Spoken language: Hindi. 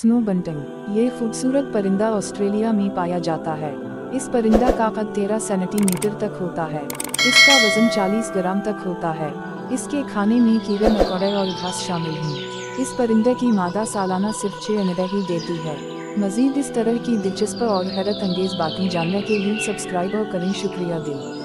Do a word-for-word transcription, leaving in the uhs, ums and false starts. स्नो बंटिंग, ये खूबसूरत परिंदा ऑस्ट्रेलिया में पाया जाता है। इस परिंदा का कद तेरह सेंटीमीटर तक होता है। इसका वजन चालीस ग्राम तक होता है। इसके खाने में कीड़े मकोड़े और घास शामिल हैं। इस परिंदे की मादा सालाना सिर्फ छह अंडे ही देती है। मजीद इस तरह की दिलचस्प और हैरत अंगेज बातें जानने के लिए सब्सक्राइब और करें। शुक्रिया दिल।